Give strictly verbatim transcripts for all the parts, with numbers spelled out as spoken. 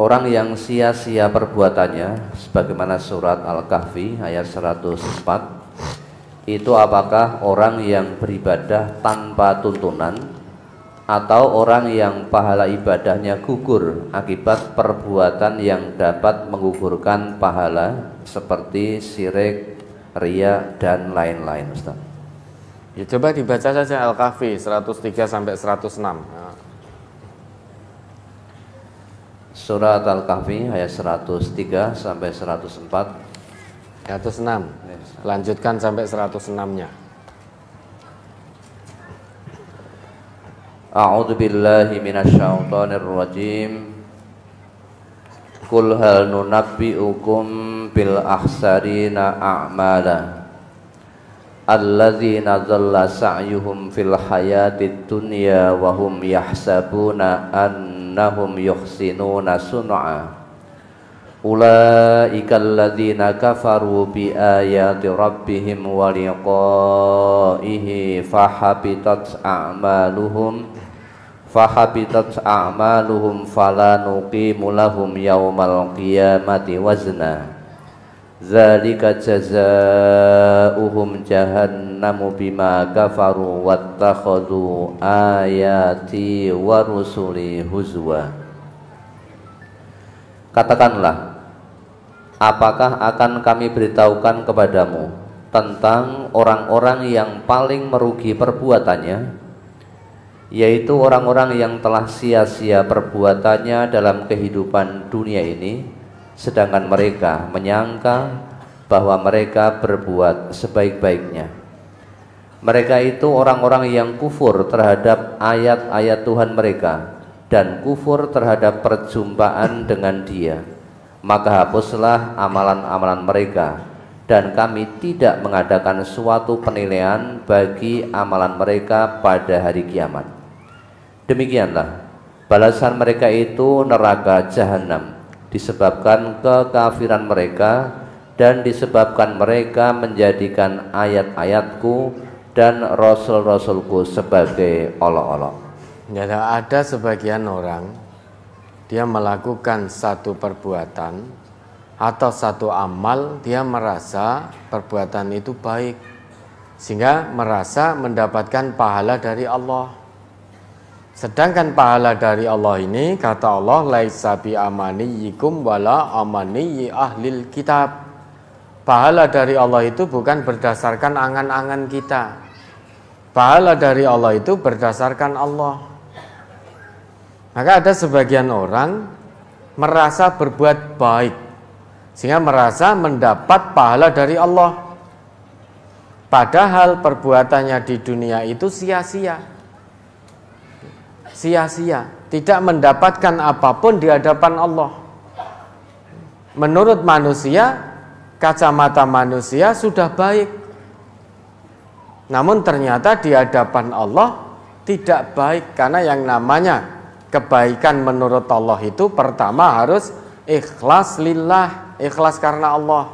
orang yang sia-sia perbuatannya sebagaimana surat Al-Kahfi ayat seratus empat, itu apakah orang yang beribadah tanpa tuntunan atau orang yang pahala ibadahnya gugur akibat perbuatan yang dapat menggugurkan pahala seperti syirik, riya dan lain-lain, Ustaz? Ya, coba dibaca saja Al-Kahfi seratus tiga sampai seratus enam. Surat Al-Kahfi ayat seratus tiga sampai seratus empat, seratus enam. Lanjutkan sampai seratus enam-nya. A'udzu billahi minasy syaithanir rajim. Kul hal nunat bi'ukum bil ahsarina aamala. Alladzina zalla sa'yuhum fil hayatid dunya wa hum yahsabuna an nahum yuhsinuna sun'a ulaikal ladzina kafaru bi ayati rabbihim wa liqa'ihi fahabitat a'maluhum fahabitat a'maluhum falanuqimu lahum yaumal qiyamati wazna zalika jazaa'uhum jahannamu bima kafaru wattakhadhu ayati wa rusuli huzwa. Katakanlah, apakah akan kami beritahukan kepadamu tentang orang-orang yang paling merugi perbuatannya, yaitu orang-orang yang telah sia-sia perbuatannya dalam kehidupan dunia ini, sedangkan mereka menyangka bahwa mereka berbuat sebaik-baiknya. Mereka itu orang-orang yang kufur terhadap ayat-ayat Tuhan mereka dan kufur terhadap perjumpaan dengan Dia. Maka hapuslah amalan-amalan mereka, dan kami tidak mengadakan suatu penilaian bagi amalan mereka pada hari kiamat. Demikianlah balasan mereka itu neraka jahanam, disebabkan kekafiran mereka dan disebabkan mereka menjadikan ayat-ayatku dan rasul-rasulku sebagai olok-olok. Ya, ada sebagian orang dia melakukan satu perbuatan atau satu amal, dia merasa perbuatan itu baik sehingga merasa mendapatkan pahala dari Allah. Sedangkan pahala dari Allah ini, kata Allah, Laisabi amaniyikum wala amaniyi ahlil kitab. Pahala dari Allah itu bukan berdasarkan angan-angan kita. Pahala dari Allah itu berdasarkan Allah. Maka ada sebagian orang merasa berbuat baik sehingga merasa mendapat pahala dari Allah, padahal perbuatannya di dunia itu sia-sia. Sia-sia, tidak mendapatkan apapun di hadapan Allah. Menurut manusia, kacamata manusia sudah baik, namun ternyata di hadapan Allah tidak baik. Karena yang namanya kebaikan menurut Allah itu pertama harus ikhlas lillah, ikhlas karena Allah.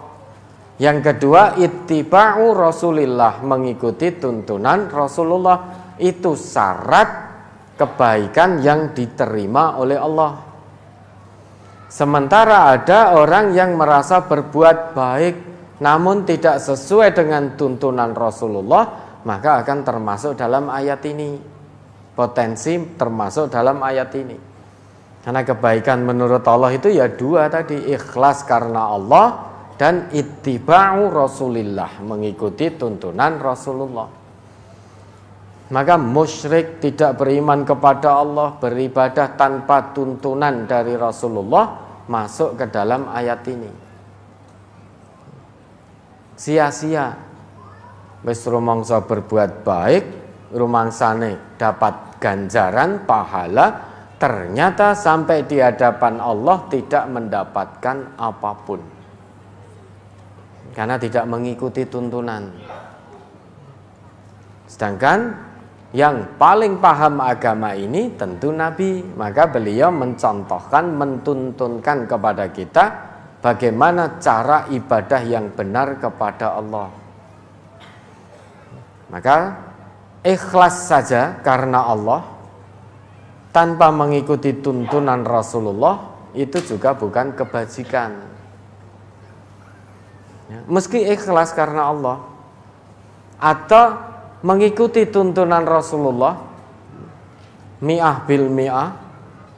Yang kedua, ittiba'u Rasulillah, mengikuti tuntunan Rasulullah. Itu syarat kebaikan yang diterima oleh Allah. Sementara ada orang yang merasa berbuat baik namun tidak sesuai dengan tuntunan Rasulullah, maka akan termasuk dalam ayat ini, potensi termasuk dalam ayat ini. Karena kebaikan menurut Allah itu ya dua tadi, ikhlas karena Allah dan ittiba'u Rasulillah, mengikuti tuntunan Rasulullah. Maka musyrik, tidak beriman kepada Allah, beribadah tanpa tuntunan dari Rasulullah, masuk ke dalam ayat ini. Sia-sia, wis rumangsa berbuat baik, rumangsane dapat ganjaran pahala, ternyata sampai di hadapan Allah tidak mendapatkan apapun karena tidak mengikuti tuntunan. Sedangkan yang paling paham agama ini tentu Nabi. Maka beliau mencontohkan, mentuntunkan kepada kita bagaimana cara ibadah yang benar kepada Allah. Maka ikhlas saja karena Allah tanpa mengikuti tuntunan Rasulullah, itu juga bukan kebajikan. Meski ikhlas karena Allah atau mengikuti tuntunan Rasulullah mi'ah bil mi'ah,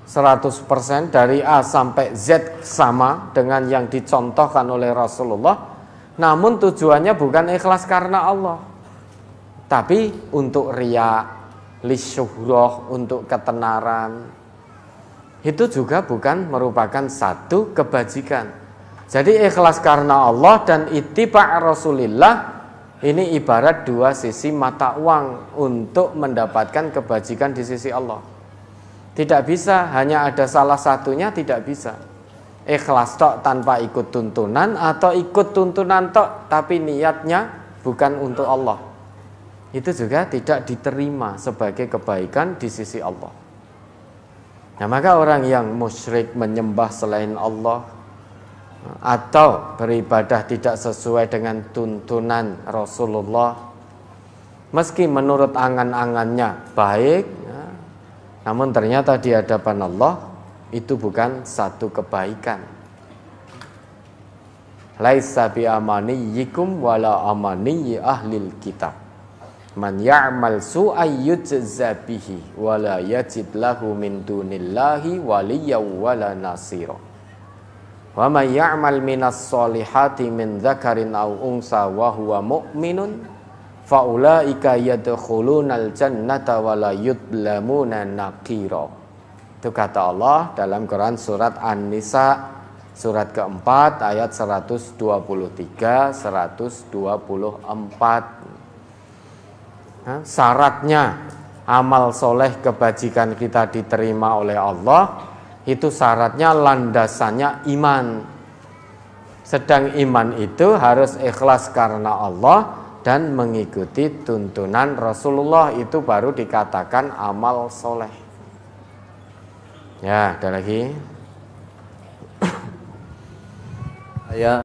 seratus persen dari A sampai Z sama dengan yang dicontohkan oleh Rasulullah, namun tujuannya bukan ikhlas karena Allah, tapi untuk riya, lisyuhroh, untuk ketenaran, itu juga bukan merupakan satu kebajikan. Jadi ikhlas karena Allah dan ittiba' Rasulillah ini ibarat dua sisi mata uang untuk mendapatkan kebajikan di sisi Allah. Tidak bisa hanya ada salah satunya, tidak bisa. Ikhlas tok tanpa ikut tuntunan atau ikut tuntunan tok tapi niatnya bukan untuk Allah. Itu juga tidak diterima sebagai kebaikan di sisi Allah. Nah, maka orang yang musyrik menyembah selain Allah atau beribadah tidak sesuai dengan tuntunan Rasulullah, meski menurut angan-angannya baik, ya, namun ternyata di hadapan Allah itu bukan satu kebaikan. Laisabi amaniyikum wala amaniyi ahlil kitab. Man ya'mal su'ay yujza bihi wala yajid lahu min dunillahi waliyya wala nasira. Wa may ya'mal minas solihati min dzakarin aw unsa wa huwa mu'minun fa ulaika yadkhulunal jannata wa la yudlamuna naqira. Itu kata Allah dalam Quran surat An-Nisa surat keempat ayat seratus dua puluh tiga sampai seratus dua puluh empat. Syaratnya amal soleh kebajikan kita diterima oleh Allah itu syaratnya landasannya iman. Sedang iman itu harus ikhlas karena Allah dan mengikuti tuntunan Rasulullah, itu baru dikatakan amal soleh. Ya, ada lagi. Ya.